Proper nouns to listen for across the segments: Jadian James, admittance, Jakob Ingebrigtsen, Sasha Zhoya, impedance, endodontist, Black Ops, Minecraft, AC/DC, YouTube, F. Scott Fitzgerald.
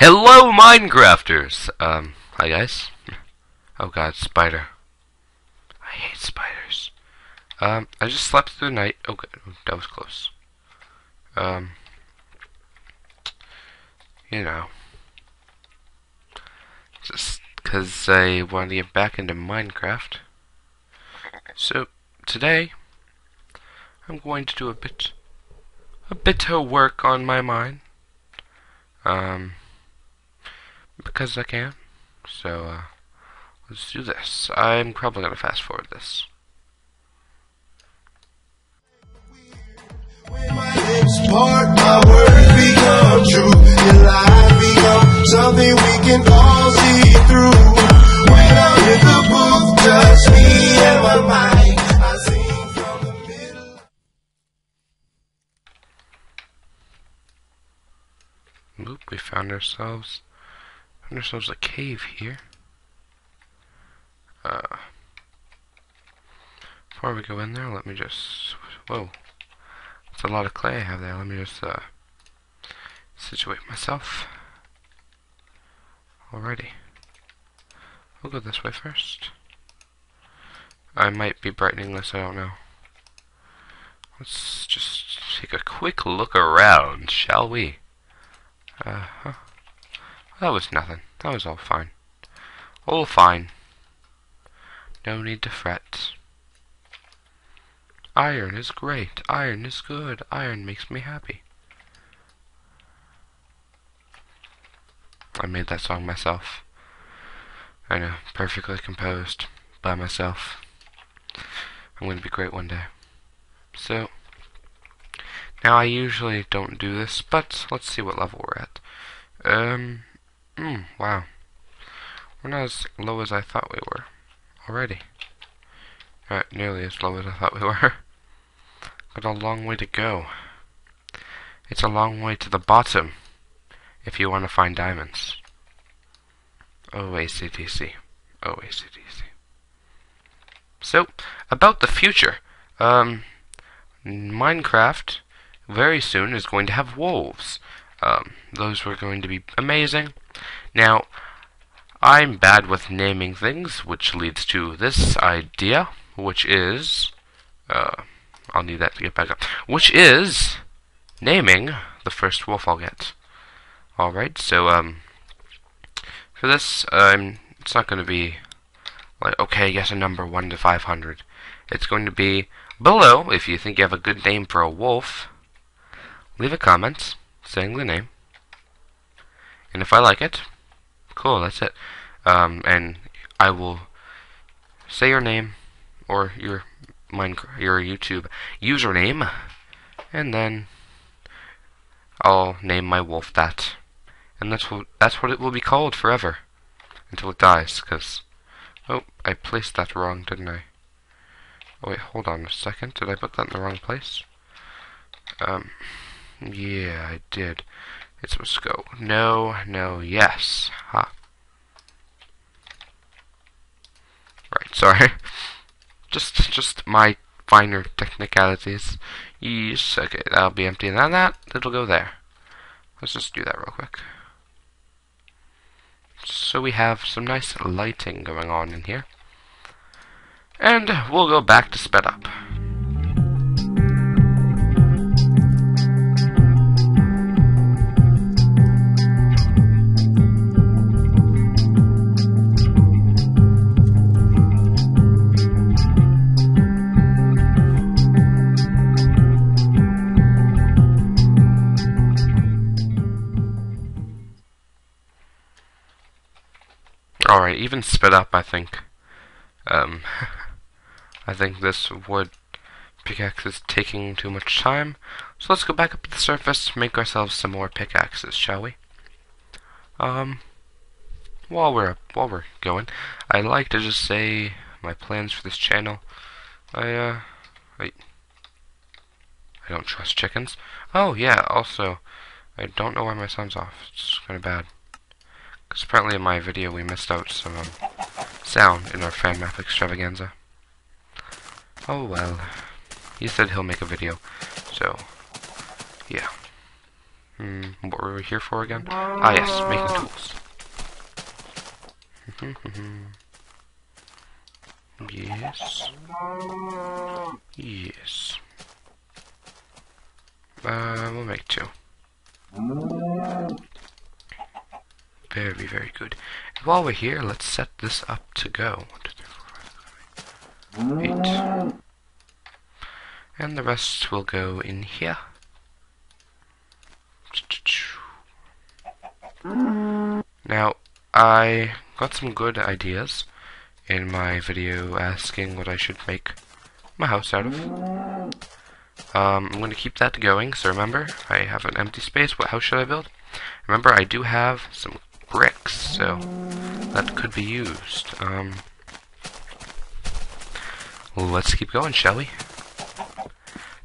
Hello, Minecrafters! Hi guys. Oh god, spider. I hate spiders. I just slept through the night. Oh god, that was close. You know. Just because I wanted to get back into Minecraft. So, today, I'm going to do a bit of work on my mine. Because I can. So, let's do this. I'm probably going to fast forward this. When my lips part, my words become true. And life becomes something we can all see through. When I'm in the booth, just me and my mind, I sing from the middle. Oop, we found ourselves. A cave here. Before we go in there, let me just... Whoa. That's a lot of clay I have there. Let me just situate myself. Alrighty. We'll go this way first. I might be brightening this, I don't know. Let's just take a quick look around, shall we? Uh-huh. That was nothing. That was all fine. All fine. No need to fret. Iron is great. Iron is good. Iron makes me happy. I made that song myself. I know. Perfectly composed. By myself. I'm going to be great one day. So. Now I usually don't do this, but let's see what level we're at. Wow. We're not as low as I thought we were already. Not nearly as low as I thought we were. Got a long way to go. It's a long way to the bottom if you want to find diamonds. Oh, AC/DC. Oh, AC/DC. So, about the future. Minecraft very soon is going to have wolves. Those were going to be amazing. Now, I'm bad with naming things, which leads to this idea, which is... I'll need that to get back up. Which is naming the first wolf I'll get. Alright, so, for this, it's not going to be like, okay, guess a number 1 to 500. It's going to be below, if you think you have a good name for a wolf, leave a comment saying the name, and if I like it, cool, that's it. And I will say your name or your YouTube username, and then I'll name my wolf that, and that's what it will be called forever until it dies. Because oh, I placed that wrong, didn't I? Oh wait, hold on a second. Did I put that in the wrong place? Yeah, I did. It's supposed to go no, no, yes. Ha. Right, sorry. Just my finer technicalities. Yes, okay, that'll be empty, and then that, it'll go there. Let's just do that real quick. So we have some nice lighting going on in here. And we'll go back to sped up. Alright, even sped up, I think. I think this wood pickaxe is taking too much time. So let's go back up to the surface, make ourselves some more pickaxes, shall we? While we're going, I'd like to just say my plans for this channel. I don't trust chickens. Oh yeah, also, I don't know why my sound's off. It's kinda bad. Because apparently in my video we missed out some sound in our fan map extravaganza. Oh well. He said he'll make a video. So, yeah. What were we here for again? Ah, yes, making tools. Yes. Yes. We'll make two. Very, very good. And while we're here, let's set this up to go. 1, 2, 3, 4, 5, 6, 7, 8. And the rest will go in here. Now, I got some good ideas in my video asking what I should make my house out of. I'm going to keep that going, so remember, I have an empty space. What house should I build? Remember, I do have some bricks, so that could be used. Let's keep going, shall we?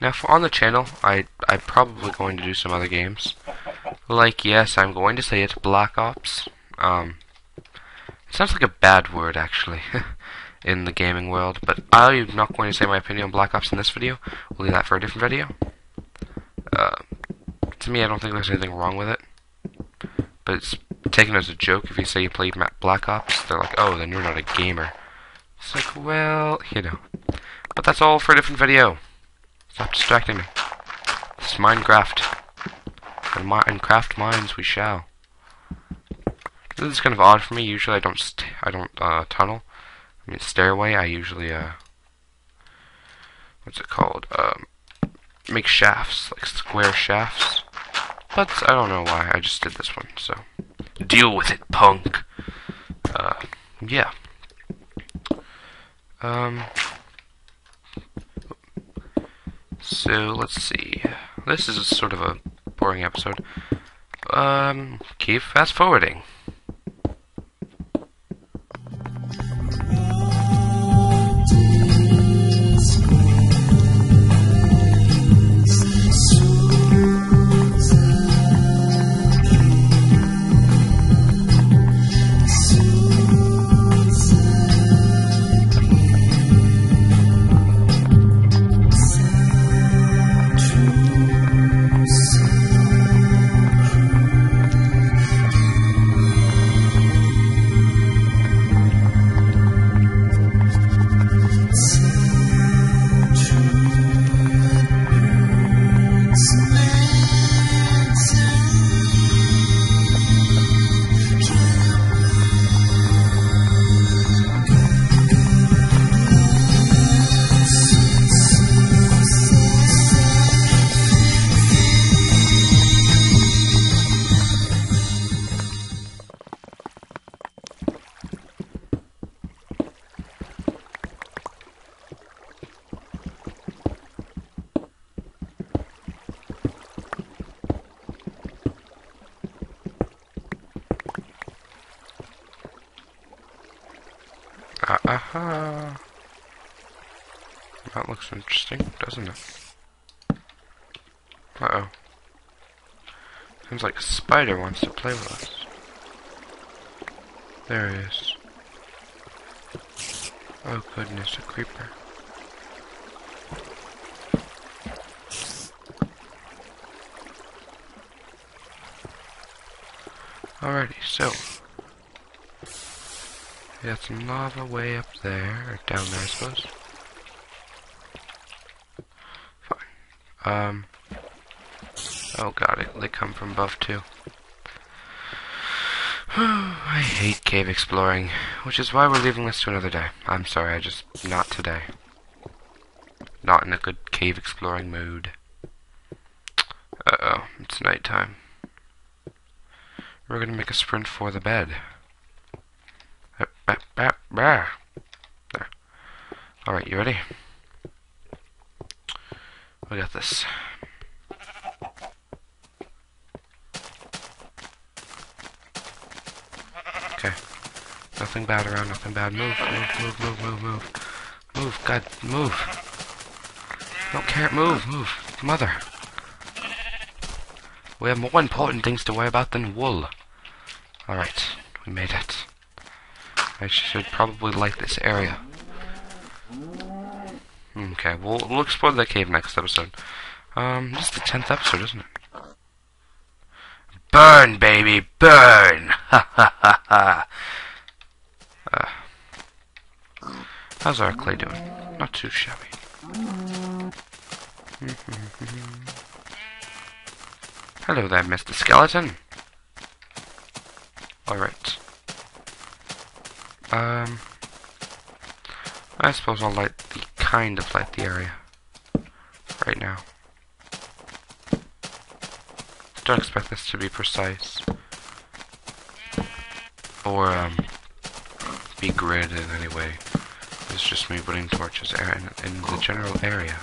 Now, for on the channel, I'm probably going to do some other games. Like, yes, I'm going to say it's Black Ops. It sounds like a bad word, actually, in the gaming world, but I'm not going to say my opinion on Black Ops in this video. We'll leave that for a different video. To me, I don't think there's anything wrong with it, but it's taken as a joke if you say you played Black Ops. They're like, oh, then you're not a gamer. It's like, well, you know. But that's all for a different video. Stop distracting me. It's Minecraft. And Minecraft mines we shall. This is kind of odd for me. Usually I don't tunnel. I mean stairway. I usually what's it called? Make shafts, like square shafts. But I don't know why. I just did this one. So deal with it, punk. Yeah. So let's see. This is sort of a boring episode. Keep fast forwarding. Aha! That looks interesting, doesn't it? Uh-oh. Seems like a spider wants to play with us. There he is. Oh goodness, a creeper. Alrighty, so we got some lava way up there, or down there I suppose. Fine. Oh god, they come from above too. I hate cave exploring, which is why we're leaving this to another day. I'm sorry, I just, not today. Not in a good cave exploring mood. Uh-oh, it's nighttime. We're gonna make a sprint for the bed. There. Alright, you ready? We got this. Okay. Nothing bad around, nothing bad. Move. Move, God, move. I don't care, move. Mother. We have more important things to worry about than wool. Alright, we made it. I should probably like this area. Okay, we'll explore the cave next episode. This is the 10th episode, isn't it? Burn, baby, burn! Ha ha ha ha! How's our clay doing? Not too shabby. Hello there, Mr. Skeleton. Alright. I suppose I'll kind of light the area right now. Don't expect this to be precise or be gridded in any way. It's just me putting torches in the general area.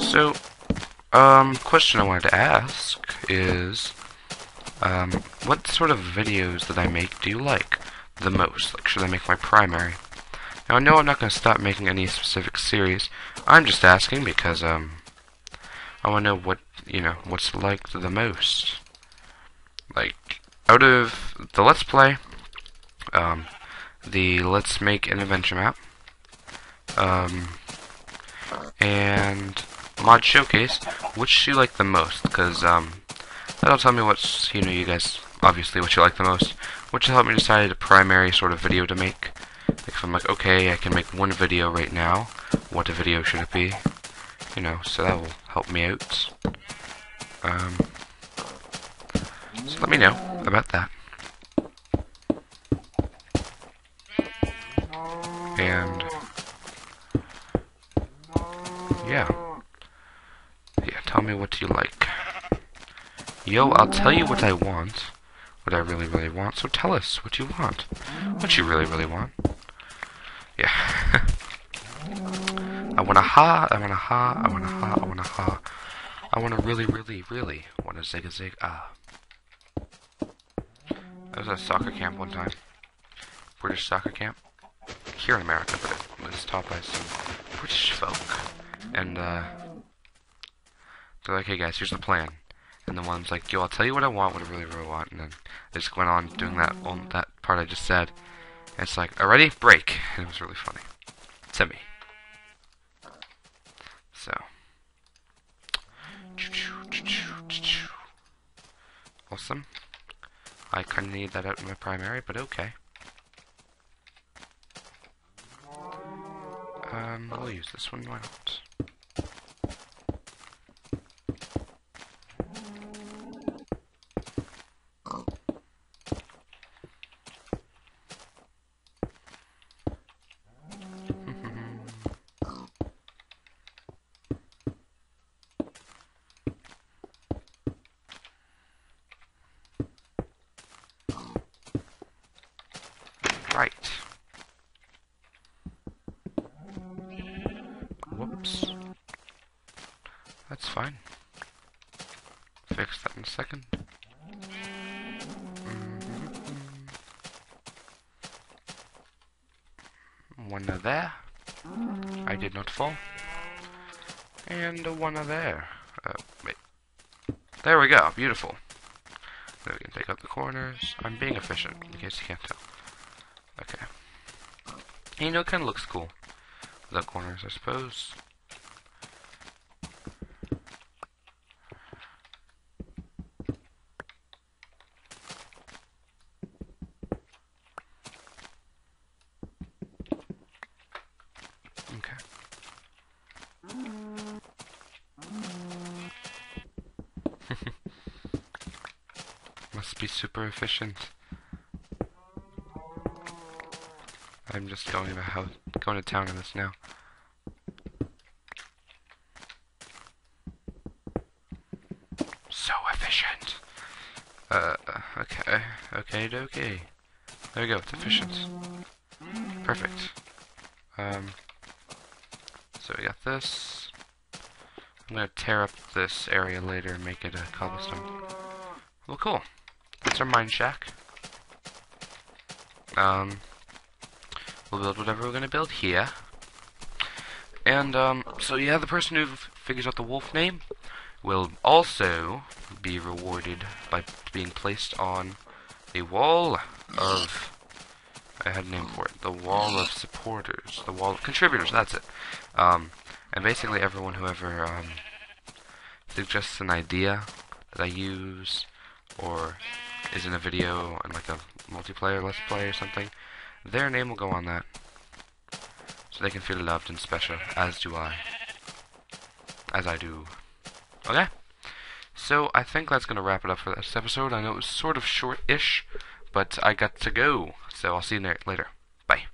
So, question I wanted to ask is, what sort of videos that I make do you like the most? Like, should I make my primary? Now, no, I'm not going to stop making any specific series. I'm just asking because, I want to know what, you know, what's liked the most. Like, out of the Let's Play, the Let's Make an Adventure Map, and Mod Showcase, which do you like the most? Because that'll tell me what's, you know, you guys obviously what you like the most, which will help me decide a primary sort of video to make. Like if I'm like, okay, I can make one video right now, what a video should it be? You know, so that will help me out. So let me know about that. And yeah, tell me what you like. Yo, I'll tell you what I want. What I really, really want. So tell us what you want. What you really, really want. Yeah. I want a ha, I want a ha, I want a ha, I want a ha. I want to really, really, really want to zig a zig ah. I was at a soccer camp one time. British soccer camp. Here in America, but it was taught by some British folk. And, they're like, hey guys, here's the plan. And the one's like, yo, I'll tell you what I really, really want. And then I just went on doing that part I just said. And it's like, already? Break. And it was really funny. To me. So. Awesome. I kind of need that out in my primary, but okay. I'll use this one, why not? Right. Whoops. That's fine. Fix that in a second. One are there. I did not fall. And one are there. Wait. There we go. Beautiful. Now we can take out the corners. I'm being efficient, in case you can't tell. Okay. And, you know, it kind of looks cool. Without corners, I suppose. Okay. Must be super efficient. I'm just going to town on this now. So efficient. Okay, okay, okay. There we go. It's efficient. Perfect. So we got this. I'm gonna tear up this area later and make it a cobblestone. Well, cool. That's our mine shack. We'll build whatever we're gonna build here. And, so yeah, the person who figures out the wolf name will also be rewarded by being placed on a wall of I had a name for it. The wall of supporters. The wall of contributors, that's it. And basically everyone who ever suggests an idea that I use or is in a video and like a multiplayer let's play or something, their name will go on that. So they can feel loved and special, as do I. As I do. Okay? So I think that's gonna wrap it up for this episode. I know it was sort of short-ish, but I got to go. So I'll see you later. Bye.